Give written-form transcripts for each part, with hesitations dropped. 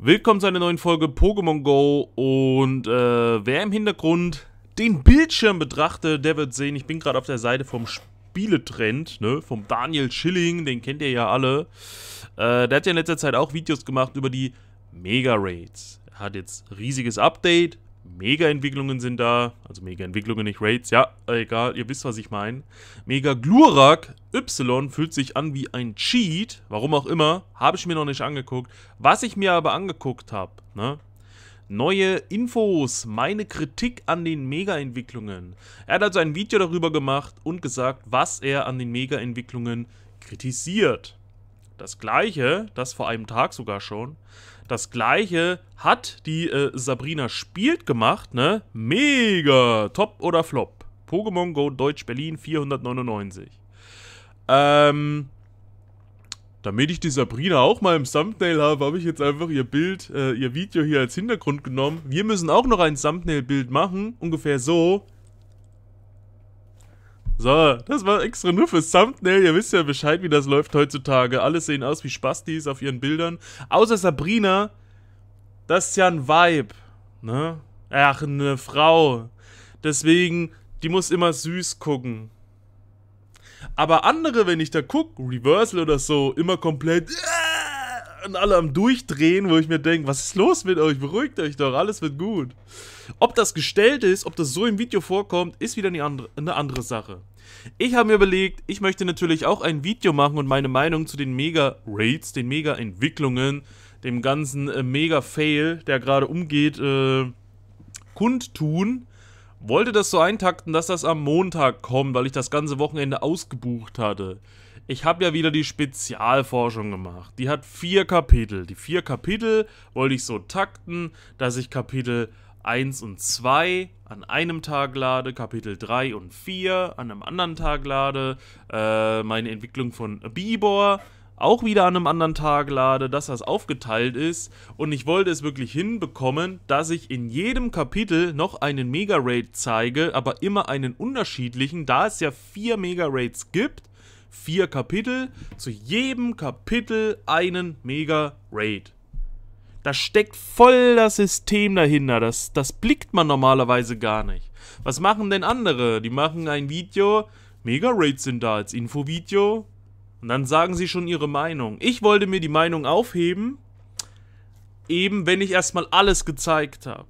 Willkommen zu einer neuen Folge Pokémon GO und wer im Hintergrund den Bildschirm betrachtet, der wird sehen, ich bin gerade auf der Seite vom Spieletrend, ne, vom Daniel Schilling, den kennt ihr ja alle. Der hat ja in letzter Zeit auch Videos gemacht über die Mega Raids. Hat jetzt riesiges Update, Mega Entwicklungen sind da, also Mega Entwicklungen, nicht Raids, ja, egal, ihr wisst, was ich meine. Mega Glurak Y fühlt sich an wie ein Cheat, warum auch immer, habe ich mir noch nicht angeguckt. Was ich mir aber angeguckt habe, ne? Neue Infos, meine Kritik an den Mega-Entwicklungen. Er hat also ein Video darüber gemacht und gesagt, was er an den Mega-Entwicklungen kritisiert. Das gleiche, das vor einem Tag sogar schon, das gleiche hat die Sabrina Spielt gemacht, ne? Mega, top oder flop. Pokémon Go Deutsch Berlin 499. Damit ich die Sabrina auch mal im Thumbnail habe, habe ich jetzt einfach ihr Bild, ihr Video hier als Hintergrund genommen. Wir müssen auch noch ein Thumbnail-Bild machen, ungefähr so. So, das war extra nur fürs Thumbnail, ihr wisst ja Bescheid, wie das läuft heutzutage. Alles sehen aus wie Spastis auf ihren Bildern. Außer Sabrina, das ist ja ein Vibe, ne? Ach, eine Frau. Deswegen, die muss immer süß gucken. Aber andere, wenn ich da gucke, Reversal oder so, immer komplett und alle am Durchdrehen, wo ich mir denke, was ist los mit euch? Beruhigt euch doch, alles wird gut. Ob das gestellt ist, ob das so im Video vorkommt, ist wieder eine andere Sache. Ich habe mir überlegt, ich möchte natürlich auch ein Video machen und meine Meinung zu den Mega-Raids, den Mega-Entwicklungen, dem ganzen Mega-Fail, der gerade umgeht, kundtun. Wollte das so eintakten, dass das am Montag kommt, weil ich das ganze Wochenende ausgebucht hatte. Ich habe ja wieder die Spezialforschung gemacht. Die hat 4 Kapitel. Die 4 Kapitel wollte ich so takten, dass ich Kapitel 1 und 2 an einem Tag lade, Kapitel 3 und 4 an einem anderen Tag lade, meine Entwicklung von Bibor auch wieder an einem anderen Tag lade, dass das aufgeteilt ist. Und ich wollte es wirklich hinbekommen, dass ich in jedem Kapitel noch einen Mega-Raid zeige, aber immer einen unterschiedlichen, da es ja 4 Mega-Raids gibt, 4 Kapitel, zu jedem Kapitel einen Mega-Raid. Da steckt voll das System dahinter, das blickt man normalerweise gar nicht. Was machen denn andere? Die machen ein Video, Mega-Raids sind da als Infovideo. Und dann sagen sie schon ihre Meinung. Ich wollte mir die Meinung aufheben, eben wenn ich erstmal alles gezeigt habe.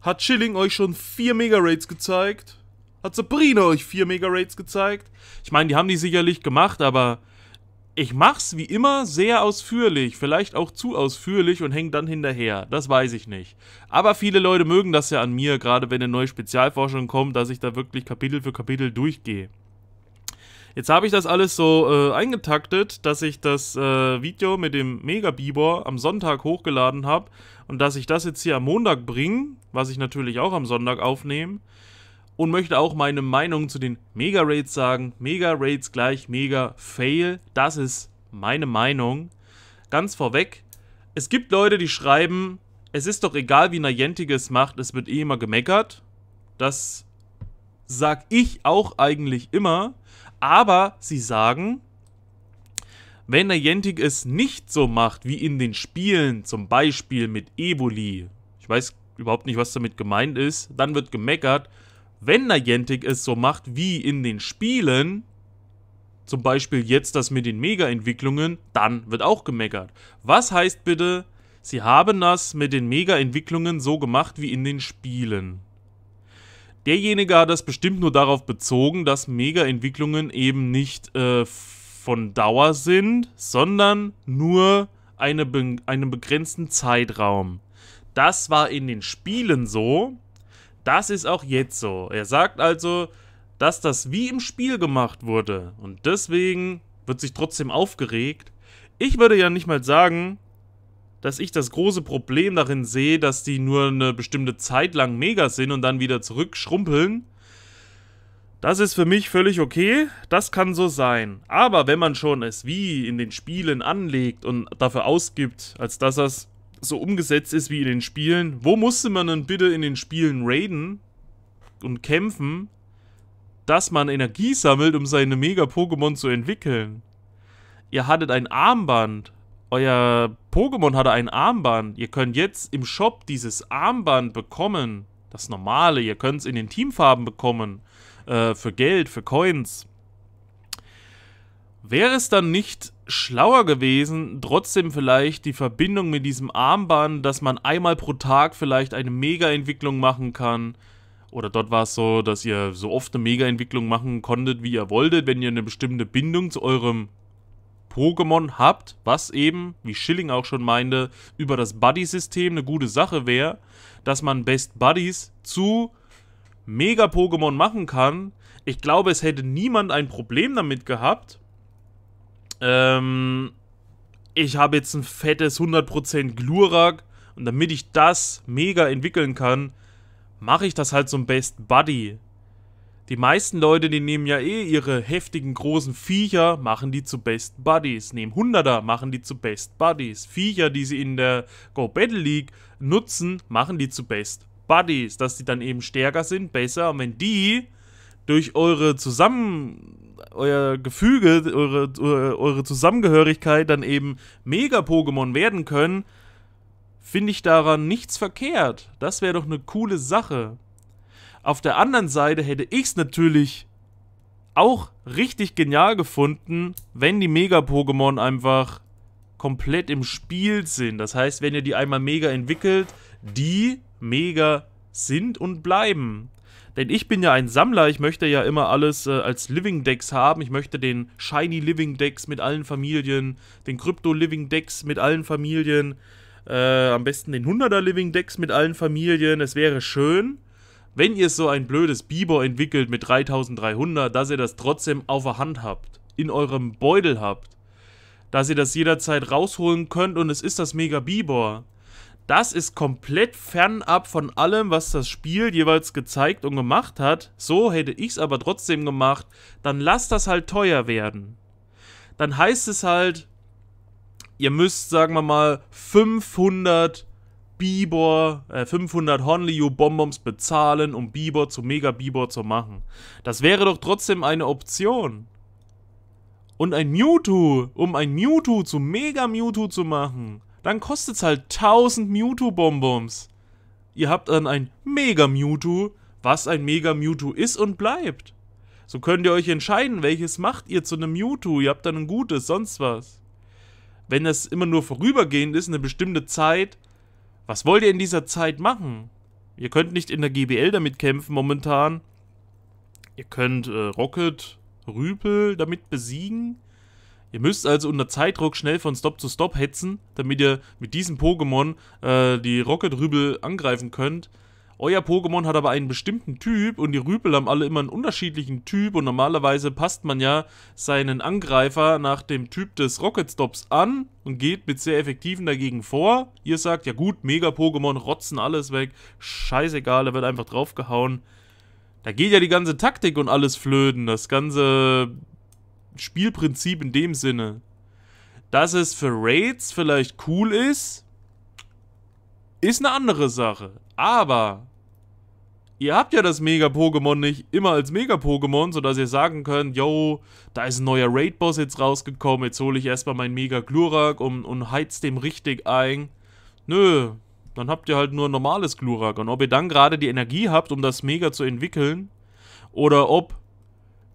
Hat Schilling euch schon 4 Mega-Raids gezeigt? Hat Sabrina euch 4 Mega-Raids gezeigt? Ich meine, die haben die sicherlich gemacht, aber ich mach's wie immer sehr ausführlich. Vielleicht auch zu ausführlich und hänge dann hinterher. Das weiß ich nicht. Aber viele Leute mögen das ja an mir, gerade wenn eine neue Spezialforschung kommt, dass ich da wirklich Kapitel für Kapitel durchgehe. Jetzt habe ich das alles so eingetaktet, dass ich das Video mit dem Mega-Bibor am Sonntag hochgeladen habe und dass ich das jetzt hier am Montag bringe, was ich natürlich auch am Sonntag aufnehme und möchte auch meine Meinung zu den Mega-Raids sagen. Mega-Raids gleich Mega-Fail, das ist meine Meinung. Ganz vorweg, es gibt Leute, die schreiben, es ist doch egal, wie Niantic es macht, es wird eh immer gemeckert. Das sag ich auch eigentlich immer. Aber sie sagen, wenn Niantic es nicht so macht wie in den Spielen, zum Beispiel mit Evoli, ich weiß überhaupt nicht, was damit gemeint ist, dann wird gemeckert, wenn Niantic es so macht wie in den Spielen, zum Beispiel jetzt das mit den Mega-Entwicklungen, dann wird auch gemeckert. Was heißt bitte, sie haben das mit den Mega-Entwicklungen so gemacht wie in den Spielen? Derjenige hat das bestimmt nur darauf bezogen, dass Mega-Entwicklungen eben nicht von Dauer sind, sondern nur einen begrenzten Zeitraum. Das war in den Spielen so, das ist auch jetzt so. Er sagt also, dass das wie im Spiel gemacht wurde und deswegen wird sich trotzdem aufgeregt. Ich würde ja nicht mal sagen, dass ich das große Problem darin sehe, dass die nur eine bestimmte Zeit lang mega sind und dann wieder zurückschrumpeln. Das ist für mich völlig okay, das kann so sein. Aber wenn man schon es wie in den Spielen anlegt und dafür ausgibt, als dass das so umgesetzt ist wie in den Spielen, wo musste man denn bitte in den Spielen raiden und kämpfen, dass man Energie sammelt, um seine Mega-Pokémon zu entwickeln? Ihr hattet ein Armband. Euer Pokémon hatte ein Armband. Ihr könnt jetzt im Shop dieses Armband bekommen. Das normale. Ihr könnt es in den Teamfarben bekommen. Für Geld, für Coins. Wäre es dann nicht schlauer gewesen, trotzdem vielleicht die Verbindung mit diesem Armband, dass man einmal pro Tag vielleicht eine Mega-Entwicklung machen kann? Oder dort war es so, dass ihr so oft eine Mega-Entwicklung machen konntet, wie ihr wolltet, wenn ihr eine bestimmte Bindung zu eurem Pokémon habt, was eben, wie Schilling auch schon meinte, über das Buddy-System eine gute Sache wäre, dass man Best Buddies zu Mega-Pokémon machen kann. Ich glaube, es hätte niemand ein Problem damit gehabt. Ich habe jetzt ein fettes 100% Glurak und damit ich das mega entwickeln kann, mache ich das halt zum Best Buddy. Die meisten Leute, die nehmen ja eh ihre heftigen großen Viecher, machen die zu Best Buddies. Nehmen Hunderter, machen die zu Best Buddies. Viecher, die sie in der Go Battle League nutzen, machen die zu Best Buddies. Dass die dann eben stärker sind, besser. Und wenn die durch euer Gefüge, eure Zusammengehörigkeit dann eben Mega-Pokémon werden können, finde ich daran nichts verkehrt. Das wäre doch eine coole Sache. Auf der anderen Seite hätte ich es natürlich auch richtig genial gefunden, wenn die Mega-Pokémon einfach komplett im Spiel sind. Das heißt, wenn ihr die einmal mega entwickelt, die mega sind und bleiben. Denn ich bin ja ein Sammler, ich möchte ja immer alles als Living Decks haben. Ich möchte den Shiny Living Decks mit allen Familien, den Crypto Living Decks mit allen Familien, am besten den 100er Living Decks mit allen Familien. Es wäre schön, wenn ihr so ein blödes Biber entwickelt mit 3300, dass ihr das trotzdem auf der Hand habt, in eurem Beutel habt. Dass ihr das jederzeit rausholen könnt und es ist das Mega Biber. Das ist komplett fernab von allem, was das Spiel jeweils gezeigt und gemacht hat. So hätte ich es aber trotzdem gemacht. Dann lasst das halt teuer werden. Dann heißt es halt, ihr müsst, sagen wir mal, 500 Bibor, 500 Honliu Bonbons bezahlen, um Bibor zu Mega Bibor zu machen. Das wäre doch trotzdem eine Option. Und ein Mewtwo, um ein Mewtwo zu Mega Mewtwo zu machen, dann kostet es halt 1000 Mewtwo-Bonbons. Ihr habt dann ein Mega-Mewtwo, was ein Mega-Mewtwo ist und bleibt. So könnt ihr euch entscheiden, welches macht ihr zu einem Mewtwo. Ihr habt dann ein gutes, sonst was. Wenn das immer nur vorübergehend ist, eine bestimmte Zeit, was wollt ihr in dieser Zeit machen? Ihr könnt nicht in der GBL damit kämpfen momentan. Ihr könnt Rocket, Rüpel damit besiegen. Ihr müsst also unter Zeitdruck schnell von Stop zu Stop hetzen, damit ihr mit diesem Pokémon die Rocket-Rübel angreifen könnt. Euer Pokémon hat aber einen bestimmten Typ und die Rübel haben alle immer einen unterschiedlichen Typ und normalerweise passt man ja seinen Angreifer nach dem Typ des Rocket-Stops an und geht mit sehr effektiven dagegen vor. Ihr sagt, ja gut, Mega-Pokémon rotzen alles weg, scheißegal, da wird einfach draufgehauen. Da geht ja die ganze Taktik und alles flöten, das ganze Spielprinzip in dem Sinne. Dass es für Raids vielleicht cool ist, ist eine andere Sache. Aber ihr habt ja das Mega-Pokémon nicht immer als Mega-Pokémon, sodass ihr sagen könnt, yo, da ist ein neuer Raid-Boss jetzt rausgekommen, jetzt hole ich erstmal mein Mega-Glurak und heiz dem richtig ein. Nö, dann habt ihr halt nur ein normales Glurak. Und ob ihr dann gerade die Energie habt, um das Mega zu entwickeln, oder ob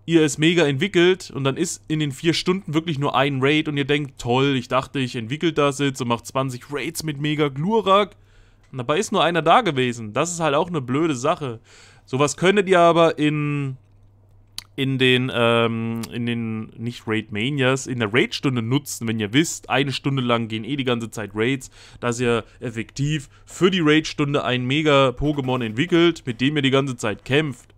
ihr es mega entwickelt und dann ist in den 4 Stunden wirklich nur ein Raid und ihr denkt, toll, ich dachte, ich entwickle das jetzt und mache 20 Raids mit Mega Glurak. Und dabei ist nur einer da gewesen. Das ist halt auch eine blöde Sache. Sowas könntet ihr aber in den nicht Raid Manias, in der Raid-Stunde nutzen, wenn ihr wisst, eine Stunde lang gehen eh die ganze Zeit Raids, dass ihr effektiv für die Raid-Stunde ein Mega-Pokémon entwickelt, mit dem ihr die ganze Zeit kämpft.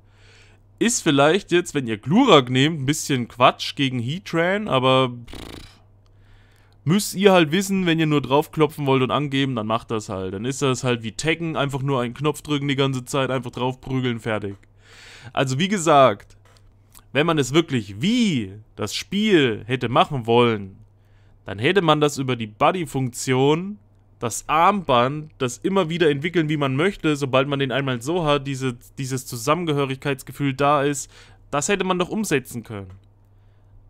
Ist vielleicht jetzt, wenn ihr Glurak nehmt, ein bisschen Quatsch gegen Heatran, aber müsst ihr halt wissen, wenn ihr nur draufklopfen wollt und angeben, dann macht das halt. Dann ist das halt wie Tekken, einfach nur einen Knopf drücken die ganze Zeit, einfach draufprügeln, fertig. Also wie gesagt, wenn man es wirklich wie das Spiel hätte machen wollen, dann hätte man das über die Buddy-Funktion, das Armband, das immer wieder entwickeln, wie man möchte, sobald man den einmal so hat, dieses Zusammengehörigkeitsgefühl da ist, das hätte man doch umsetzen können.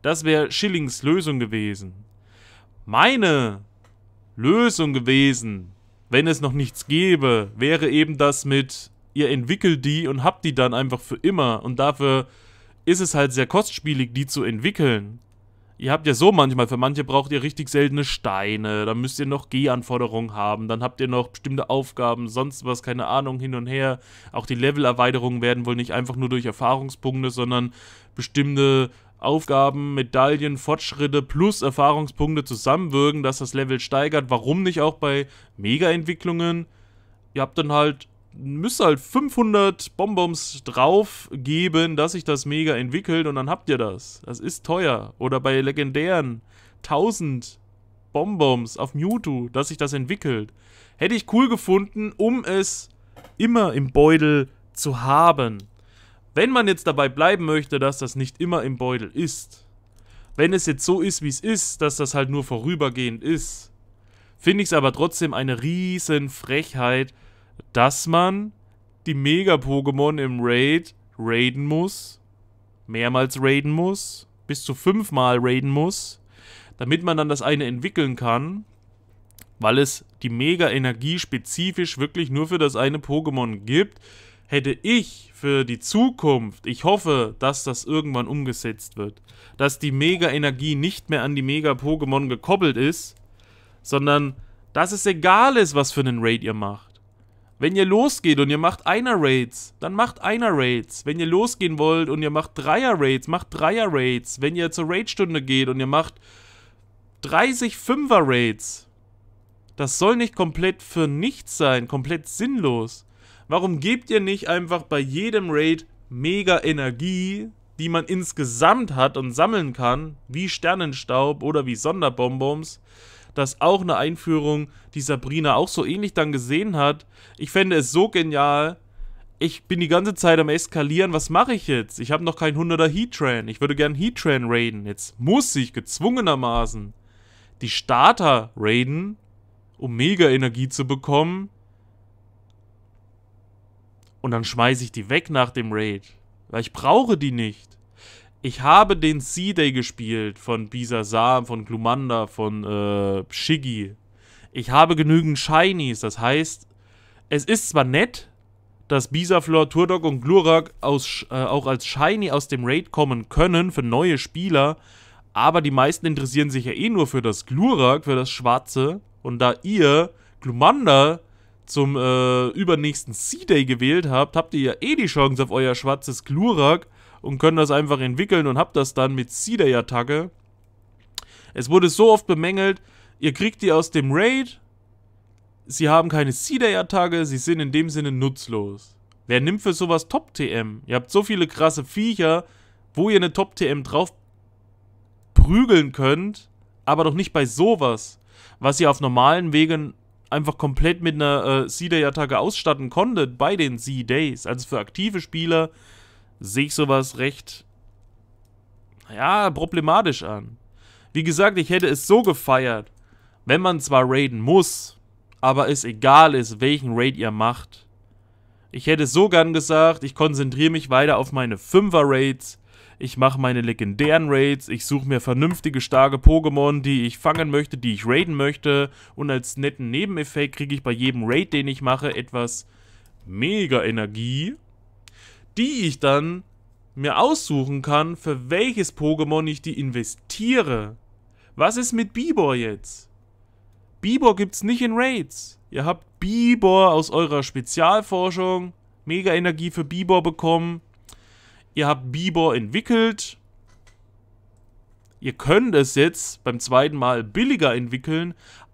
Das wäre Schillings Lösung gewesen. Meine Lösung gewesen, wenn es noch nichts gäbe, wäre eben das mit, ihr entwickelt die und habt die dann einfach für immer. Und dafür ist es halt sehr kostspielig, die zu entwickeln. Ihr habt ja so manchmal, für manche braucht ihr richtig seltene Steine, dann müsst ihr noch G-Anforderungen haben, dann habt ihr noch bestimmte Aufgaben, sonst was, keine Ahnung, hin und her. Auch die Levelerweiterungen werden wohl nicht einfach nur durch Erfahrungspunkte, sondern bestimmte Aufgaben, Medaillen, Fortschritte plus Erfahrungspunkte zusammenwirken, dass das Level steigert. Warum nicht auch bei Mega-Entwicklungen? Ihr habt dann halt, müsst halt 500 Bonbons drauf geben, dass sich das Mega entwickelt und dann habt ihr das. Das ist teuer. Oder bei legendären 1000 Bonbons auf Mewtwo, dass sich das entwickelt. Hätte ich cool gefunden, um es immer im Beutel zu haben. Wenn man jetzt dabei bleiben möchte, dass das nicht immer im Beutel ist. Wenn es jetzt so ist, wie es ist, dass das halt nur vorübergehend ist. Finde ich es aber trotzdem eine riesen Frechheit, dass man die Mega-Pokémon im Raid raiden muss, mehrmals raiden muss, bis zu 5-mal raiden muss, damit man dann das eine entwickeln kann, weil es die Mega-Energie spezifisch wirklich nur für das eine Pokémon gibt. Hätte ich für die Zukunft, ich hoffe, dass das irgendwann umgesetzt wird, dass die Mega-Energie nicht mehr an die Mega-Pokémon gekoppelt ist, sondern dass es egal ist, was für einen Raid ihr macht. Wenn ihr losgeht und ihr macht einer Raids, dann macht einer Raids. Wenn ihr losgehen wollt und ihr macht Dreier Raids, macht Dreier Raids. Wenn ihr zur Raidstunde geht und ihr macht 30 Fünfer Raids, das soll nicht komplett für nichts sein, komplett sinnlos. Warum gebt ihr nicht einfach bei jedem Raid mega Energie, die man insgesamt hat und sammeln kann, wie Sternenstaub oder wie Sonderbonbons? Dass auch eine Einführung, die Sabrina auch so ähnlich dann gesehen hat. Ich fände es so genial. Ich bin die ganze Zeit am Eskalieren. Was mache ich jetzt? Ich habe noch keinen 100er Heatran. Ich würde gern Heatran raiden. Jetzt muss ich gezwungenermaßen die Starter raiden, um Mega-Energie zu bekommen. Und dann schmeiße ich die weg nach dem Raid. Weil ich brauche die nicht. Ich habe den C-Day gespielt von Bisasam, von Glumanda, von Shiggy. Ich habe genügend Shinies, das heißt, es ist zwar nett, dass Bisaflor, Turtok und Glurak auch als Shiny aus dem Raid kommen können für neue Spieler, aber die meisten interessieren sich ja eh nur für das Glurak, für das Schwarze. Und da ihr Glumanda zum übernächsten C-Day gewählt habt, habt ihr ja eh die Chance auf euer schwarzes Glurak und können das einfach entwickeln und habt das dann mit C-Day-Attacke. Es wurde so oft bemängelt, ihr kriegt die aus dem Raid, sie haben keine C-Day-Attacke, sie sind in dem Sinne nutzlos. Wer nimmt für sowas Top-TM? Ihr habt so viele krasse Viecher, wo ihr eine Top-TM drauf prügeln könnt, aber doch nicht bei sowas, was ihr auf normalen Wegen einfach komplett mit einer C-Day-Attacke ausstatten konntet bei den C-Days. Also für aktive Spieler sehe ich sowas recht, ja, problematisch an. Wie gesagt, ich hätte es so gefeiert, wenn man zwar raiden muss, aber es egal ist, welchen Raid ihr macht. Ich hätte so gern gesagt, ich konzentriere mich weiter auf meine 5er-Raids, ich mache meine legendären Raids, ich suche mir vernünftige, starke Pokémon, die ich fangen möchte, die ich raiden möchte. Und als netten Nebeneffekt kriege ich bei jedem Raid, den ich mache, etwas Mega-Energie, die ich dann mir aussuchen kann, für welches Pokémon ich die investiere. Was ist mit Bibor jetzt? Bibor gibt's nicht in Raids. Ihr habt Bibor aus eurer Spezialforschung, Mega Energie für Bibor bekommen. Ihr habt Bibor entwickelt. Ihr könnt es jetzt beim zweiten Mal billiger entwickeln,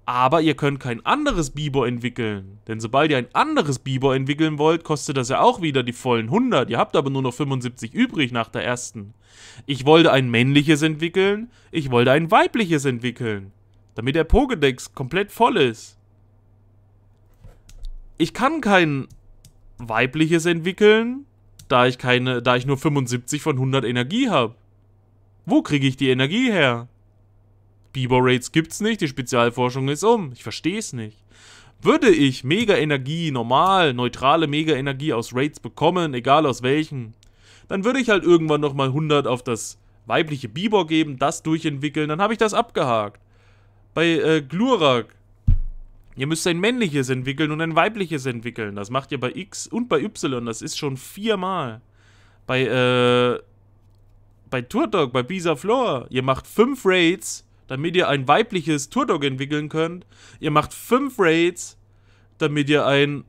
aber ihr könnt kein anderes Bibor entwickeln. Denn sobald ihr ein anderes Bibor entwickeln wollt, kostet das ja auch wieder die vollen 100. Ihr habt aber nur noch 75 übrig nach der ersten. Ich wollte ein männliches entwickeln. Ich wollte ein weibliches entwickeln. Damit der Pokédex komplett voll ist. Ich kann kein weibliches entwickeln, da ich nur 75 von 100 Energie habe. Wo kriege ich die Energie her? Bibor Raids gibt's nicht, die Spezialforschung ist um. Ich verstehe es nicht. Würde ich Mega-Energie, normal, neutrale Mega-Energie aus Raids bekommen, egal aus welchen, dann würde ich halt irgendwann nochmal 100 auf das weibliche Bibor geben, das durchentwickeln, dann habe ich das abgehakt. Bei Glurak Ihr müsst ein männliches entwickeln und ein weibliches entwickeln. Das macht ihr bei X und bei Y. Das ist schon viermal. Bei Turtok, bei Pisaflor. Ihr macht 5 Raids, damit ihr ein weibliches Turtok entwickeln könnt. Ihr macht 5 Raids, damit ihr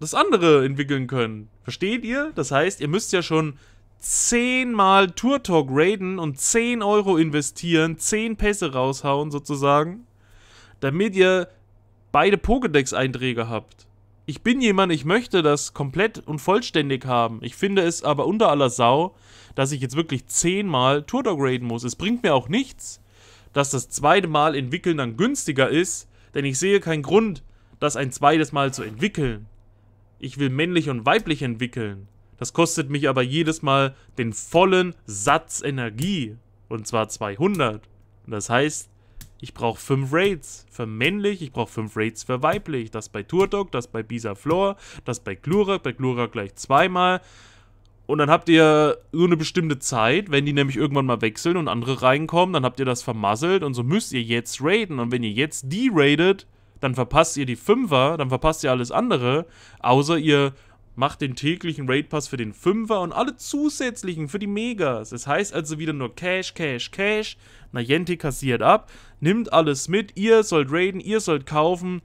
das andere entwickeln könnt. Versteht ihr? Das heißt, ihr müsst ja schon 10 Mal Turtok raiden und 10 Euro investieren, 10 Pässe raushauen sozusagen, damit ihr beide Pokédex-Einträge habt. Ich bin jemand, ich möchte das komplett und vollständig haben. Ich finde es aber unter aller Sau, dass ich jetzt wirklich 10 Mal Turtok raiden muss. Es bringt mir auch nichts, dass das zweite Mal entwickeln dann günstiger ist, denn ich sehe keinen Grund, das ein zweites Mal zu entwickeln. Ich will männlich und weiblich entwickeln. Das kostet mich aber jedes Mal den vollen Satz Energie. Und zwar 200. Und das heißt, ich brauche 5 Raids für männlich, ich brauche 5 Raids für weiblich. Das bei Turtok, das bei Pisaflor, das bei Glurak gleich 2 Mal. Und dann habt ihr so eine bestimmte Zeit, wenn die nämlich irgendwann mal wechseln und andere reinkommen, dann habt ihr das vermasselt und so müsst ihr jetzt raiden. Und wenn ihr jetzt die raidet, dann verpasst ihr die 5er, dann verpasst ihr alles andere, außer ihr macht den täglichen Raid-Pass für den 5er und alle zusätzlichen für die Megas. Das heißt also wieder nur Cash, Cash, Cash. Niantic kassiert ab, nimmt alles mit. Ihr sollt raiden, ihr sollt kaufen.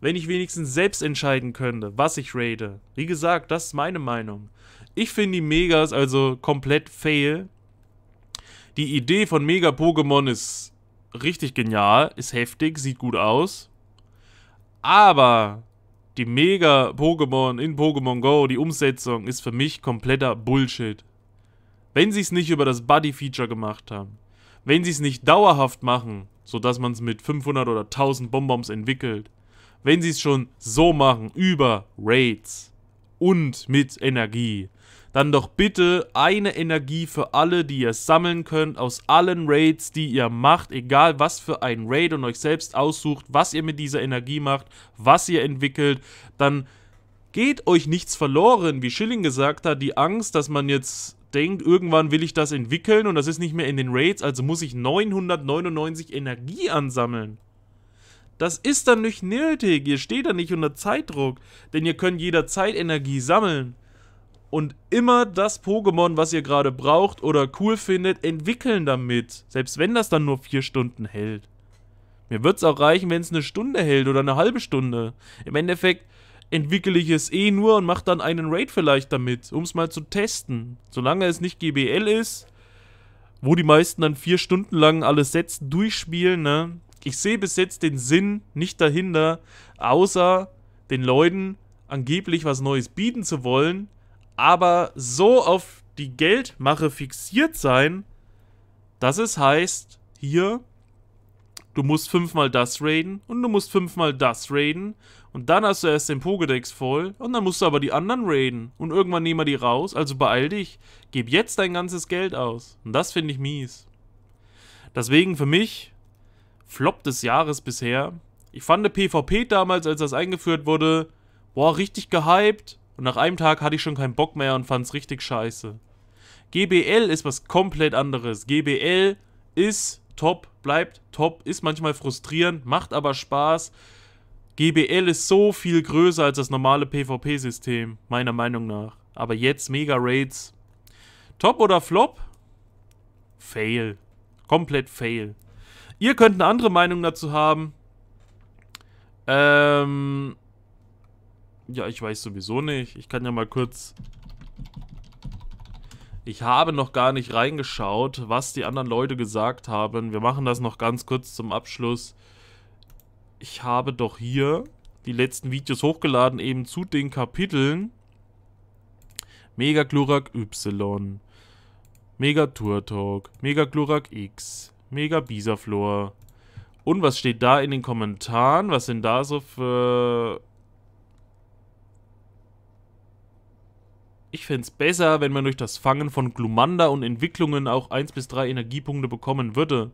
Wenn ich wenigstens selbst entscheiden könnte, was ich raide. Wie gesagt, das ist meine Meinung. Ich finde die Megas also komplett fail. Die Idee von Mega-Pokémon ist richtig genial, ist heftig, sieht gut aus. Aber die Mega-Pokémon in Pokémon GO, die Umsetzung, ist für mich kompletter Bullshit. Wenn sie es nicht über das Buddy-Feature gemacht haben, wenn sie es nicht dauerhaft machen, sodass man es mit 500 oder 1000 Bonbons entwickelt, wenn sie es schon so machen, über Raids und mit Energie, dann doch bitte eine Energie für alle, die ihr sammeln könnt, aus allen Raids, die ihr macht, egal was für ein Raid und euch selbst aussucht, was ihr mit dieser Energie macht, was ihr entwickelt, dann geht euch nichts verloren, wie Schilling gesagt hat, die Angst, dass man jetzt denkt, irgendwann will ich das entwickeln und das ist nicht mehr in den Raids, also muss ich 999 Energie ansammeln. Das ist dann nicht nötig, ihr steht da nicht unter Zeitdruck, denn ihr könnt jederzeit Energie sammeln. Und immer das Pokémon, was ihr gerade braucht oder cool findet, entwickeln damit. Selbst wenn das dann nur 4 Stunden hält. Mir wird es auch reichen, wenn es 1 Stunde hält oder 1/2 Stunde. Im Endeffekt entwickle ich es eh nur und mache dann einen Raid vielleicht damit, um es mal zu testen. Solange es nicht GBL ist, wo die meisten dann 4 Stunden lang alle Sets durchspielen, ne? Ich sehe bis jetzt den Sinn nicht dahinter, außer den Leuten angeblich was Neues bieten zu wollen. Aber so auf die Geldmache fixiert sein, dass es heißt, hier, du musst 5 Mal das raiden und du musst 5 Mal das raiden und dann hast du erst den Pokédex voll und dann musst du aber die anderen raiden und irgendwann nehmen wir die raus, also beeil dich, gib jetzt dein ganzes Geld aus und das finde ich mies. Deswegen für mich, Flop des Jahres bisher, ich fand PvP damals, als das eingeführt wurde, boah, richtig gehypt. Und nach einem Tag hatte ich schon keinen Bock mehr und fand es richtig scheiße. GBL ist was komplett anderes. GBL ist top, bleibt top, ist manchmal frustrierend, macht aber Spaß. GBL ist so viel größer als das normale PvP-System, meiner Meinung nach. Aber jetzt Mega Raids. Top oder Flop? Fail. Komplett Fail. Ihr könnt eine andere Meinung dazu haben. Ja, ich weiß sowieso nicht. Ich kann ja mal kurz... Ich habe noch gar nicht reingeschaut, was die anderen Leute gesagt haben. Wir machen das noch ganz kurz zum Abschluss. Ich habe doch hier die letzten Videos hochgeladen, eben zu den Kapiteln. Mega Glurak Y, Mega Turtok, Mega Glurak X, Mega Pisaflor. Und was steht da in den Kommentaren? Was sind da so für... Ich fände es besser, wenn man durch das Fangen von Glumanda und Entwicklungen auch 1 bis 3 Energiepunkte bekommen würde.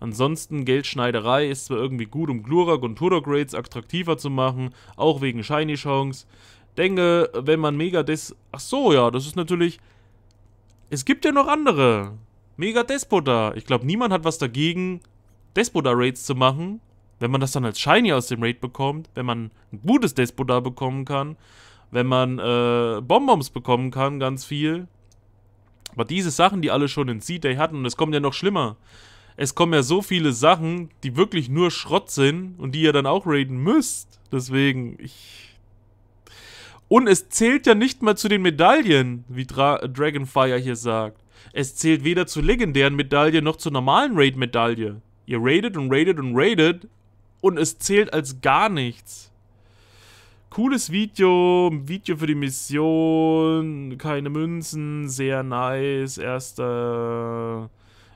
Ansonsten Geldschneiderei ist zwar irgendwie gut, um Glurak und Turok Raids attraktiver zu machen, auch wegen Shiny Chance. Denke, wenn man Mega Des... Ach so, ja, das ist natürlich... Es gibt ja noch andere. Mega Despota. Ich glaube, niemand hat was dagegen, Despota Raids zu machen Wenn man das dann als Shiny aus dem Raid bekommt, wenn man ein gutes Despodar bekommen kann, wenn man Bonbons bekommen kann, ganz viel. Aber diese Sachen, die alle schon in C-Day hatten, und es kommt ja noch schlimmer. Es kommen ja so viele Sachen, die wirklich nur Schrott sind und die ihr dann auch raiden müsst. Deswegen, Und es zählt ja nicht mal zu den Medaillen, wie Dragonfire hier sagt. Es zählt weder zur legendären Medaille noch zur normalen Raid-Medaille. Ihr raidet und raidet und raidet und es zählt als gar nichts. Cooles Video, Video für die Mission, keine Münzen, sehr nice. Erster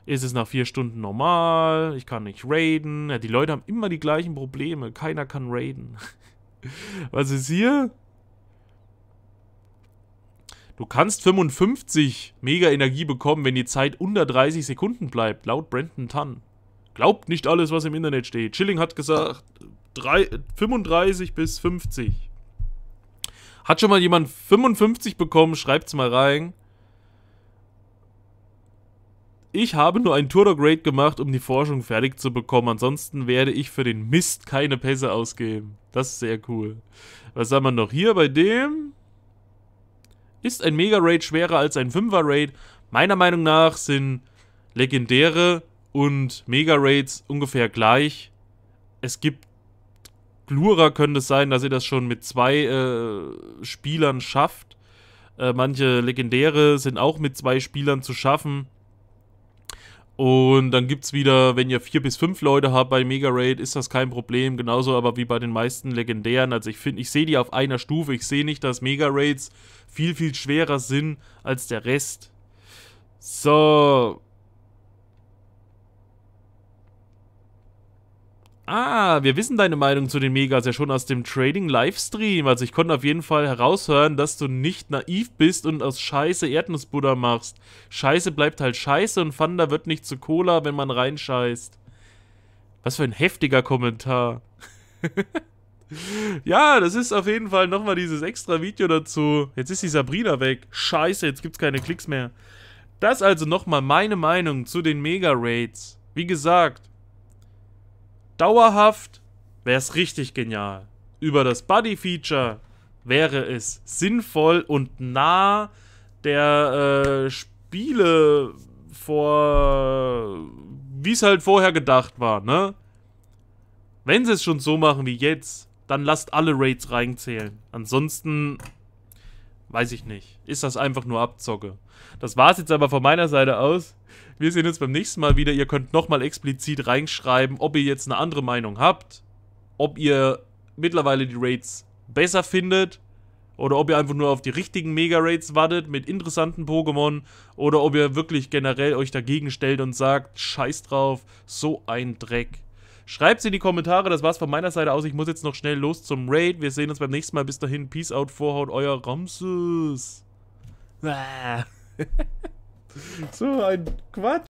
ist es nach 4 Stunden normal, ich kann nicht raiden. Ja, die Leute haben immer die gleichen Probleme, keiner kann raiden. Was ist hier? Du kannst 55 Mega Energie bekommen, wenn die Zeit unter 30 Sekunden bleibt, laut Brenton Tan. Glaubt nicht alles, was im Internet steht. Schilling hat gesagt 35 bis 50. Hat schon mal jemand 55 bekommen? Schreibt's mal rein. Ich habe nur einen Tour-Dog-Raid gemacht, um die Forschung fertig zu bekommen. Ansonsten werde ich für den Mist keine Pässe ausgeben. Das ist sehr cool. Was haben wir noch hier bei dem? Ist ein Mega-Raid schwerer als ein 5er-Raid? Meiner Meinung nach sind legendäre und Mega-Raids ungefähr gleich. Es gibt Glurer, könnte es sein, dass ihr das schon mit 2 Spielern schafft. Manche legendäre sind auch mit 2 Spielern zu schaffen. Und dann gibt es wieder, wenn ihr 4 bis 5 Leute habt bei Mega Raid, ist das kein Problem. Genauso aber wie bei den meisten legendären. Also ich finde, ich sehe die auf einer Stufe. Ich sehe nicht, dass Mega Raids viel, viel schwerer sind als der Rest. So. Ah, wir wissen deine Meinung zu den Megas ja schon aus dem Trading-Livestream. Also ich konnte auf jeden Fall heraushören, dass du nicht naiv bist und aus Scheiße Erdnussbutter machst. Scheiße bleibt halt Scheiße und Fanta wird nicht zu Cola, wenn man reinscheißt. Was für ein heftiger Kommentar. Ja, das ist auf jeden Fall nochmal dieses extra Video dazu. Jetzt ist die Sabrina weg. Scheiße, jetzt gibt's keine Klicks mehr. Das also nochmal meine Meinung zu den Mega-Raids. Wie gesagt, dauerhaft wäre es richtig genial. Über das Buddy-Feature wäre es sinnvoll und nah der Spiele vor, wie es halt vorher gedacht war, ne? Wenn sie es schon so machen wie jetzt, dann lasst alle Raids reinzählen. Ansonsten weiß ich nicht. Ist das einfach nur Abzocke. Das war's jetzt aber von meiner Seite aus. Wir sehen uns beim nächsten Mal wieder. Ihr könnt nochmal explizit reinschreiben, ob ihr jetzt eine andere Meinung habt. Ob ihr mittlerweile die Raids besser findet. Oder ob ihr einfach nur auf die richtigen Mega-Raids wartet mit interessanten Pokémon. Oder ob ihr wirklich generell euch dagegen stellt und sagt, scheiß drauf, so ein Dreck. Schreibt's in die Kommentare. Das war's von meiner Seite aus. Ich muss jetzt noch schnell los zum Raid. Wir sehen uns beim nächsten Mal. Bis dahin. Peace out. Vorhaut. Euer Ramses. So ein Quatsch.